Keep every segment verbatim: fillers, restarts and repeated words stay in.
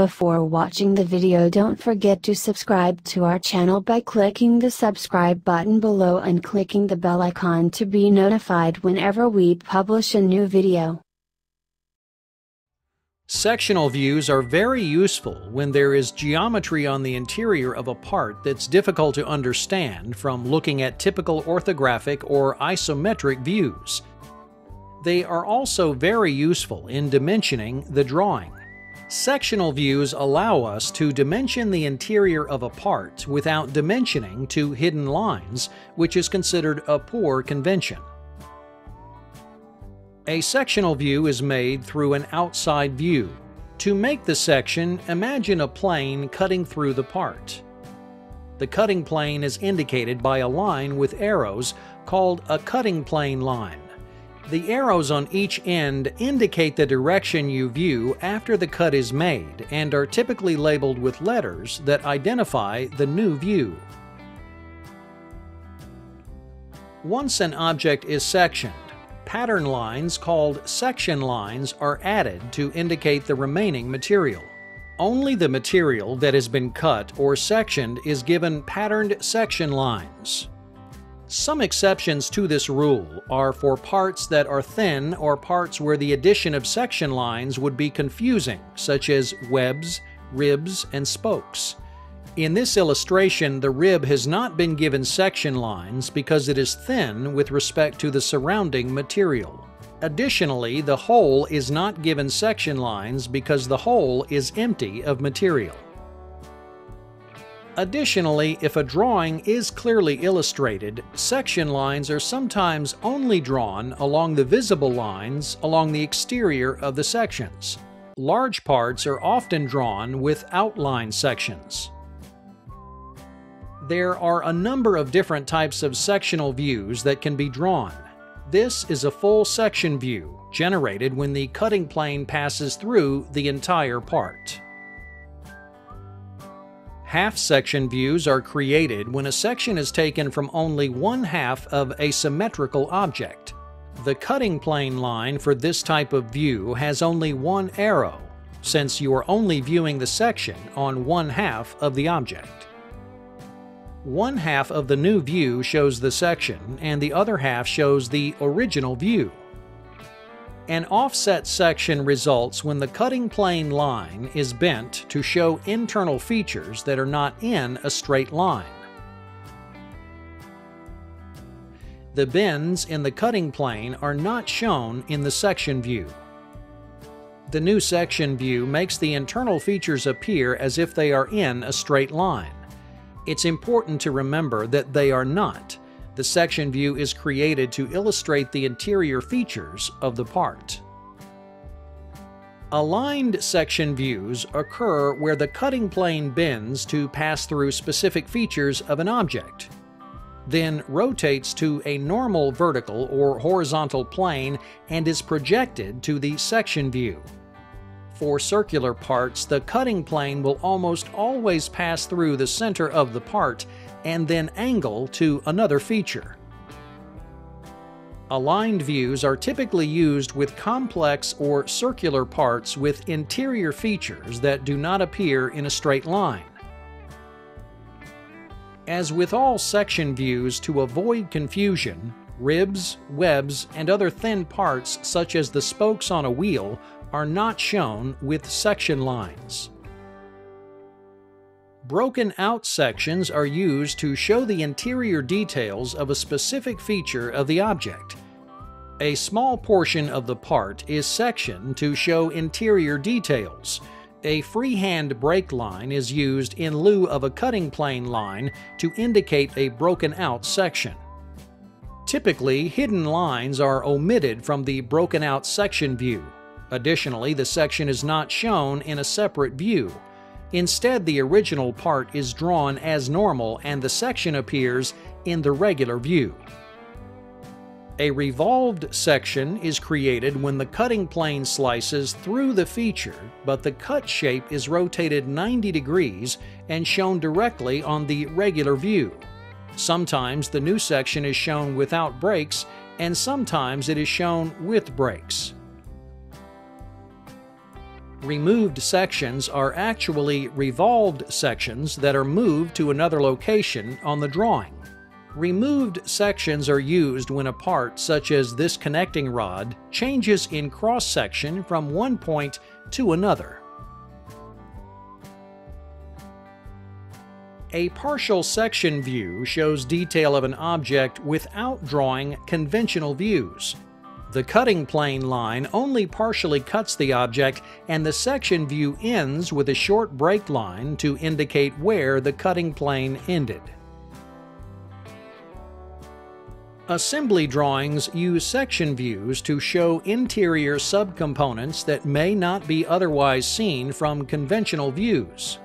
Before watching the video, don't forget to subscribe to our channel by clicking the subscribe button below and clicking the bell icon to be notified whenever we publish a new video. Sectional views are very useful when there is geometry on the interior of a part that's difficult to understand from looking at typical orthographic or isometric views. They are also very useful in dimensioning the drawing. Sectional views allow us to dimension the interior of a part without dimensioning to hidden lines, which is considered a poor convention. A sectional view is made through an outside view. To make the section, imagine a plane cutting through the part. The cutting plane is indicated by a line with arrows called a cutting plane line. The arrows on each end indicate the direction you view after the cut is made and are typically labeled with letters that identify the new view. Once an object is sectioned, pattern lines called section lines are added to indicate the remaining material. Only the material that has been cut or sectioned is given patterned section lines. Some exceptions to this rule are for parts that are thin or parts where the addition of section lines would be confusing, such as webs, ribs, and spokes. In this illustration, the rib has not been given section lines because it is thin with respect to the surrounding material. Additionally, the hole is not given section lines because the hole is empty of material. Additionally, if a drawing is clearly illustrated, section lines are sometimes only drawn along the visible lines along the exterior of the sections. Large parts are often drawn with outline sections. There are a number of different types of sectional views that can be drawn. This is a full section view generated when the cutting plane passes through the entire part. Half-section views are created when a section is taken from only one half of a symmetrical object. The cutting plane line for this type of view has only one arrow, since you are only viewing the section on one half of the object. One half of the new view shows the section, and the other half shows the original view. An offset section results when the cutting plane line is bent to show internal features that are not in a straight line. The bends in the cutting plane are not shown in the section view. The new section view makes the internal features appear as if they are in a straight line. It's important to remember that they are not. The section view is created to illustrate the interior features of the part. Aligned section views occur where the cutting plane bends to pass through specific features of an object, then rotates to a normal vertical or horizontal plane and is projected to the section view. For circular parts, the cutting plane will almost always pass through the center of the part and then angle to another feature. Aligned views are typically used with complex or circular parts with interior features that do not appear in a straight line. As with all section views, to avoid confusion, ribs, webs, and other thin parts such as the spokes on a wheel are not shown with section lines. Broken out sections are used to show the interior details of a specific feature of the object. A small portion of the part is sectioned to show interior details. A freehand break line is used in lieu of a cutting plane line to indicate a broken out section. Typically, hidden lines are omitted from the broken out section view. Additionally, the section is not shown in a separate view. Instead, the original part is drawn as normal and the section appears in the regular view. A revolved section is created when the cutting plane slices through the feature, but the cut shape is rotated ninety degrees and shown directly on the regular view. Sometimes the new section is shown without breaks, and sometimes it is shown with breaks. Removed sections are actually revolved sections that are moved to another location on the drawing. Removed sections are used when a part, such as this connecting rod, changes in cross-section from one point to another. A partial section view shows detail of an object without drawing conventional views. The cutting plane line only partially cuts the object, and the section view ends with a short break line to indicate where the cutting plane ended. Assembly drawings use section views to show interior subcomponents that may not be otherwise seen from conventional views.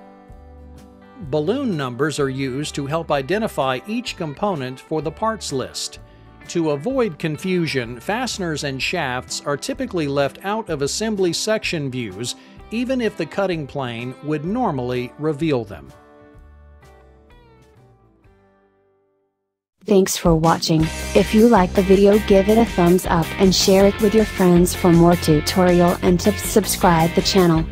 Balloon numbers are used to help identify each component for the parts list. To avoid confusion, fasteners and shafts are typically left out of assembly section views, even if the cutting plane would normally reveal them. Thanks for watching. If you like the video, give it a thumbs up and share it with your friends. For more tutorial and tips, subscribe the channel.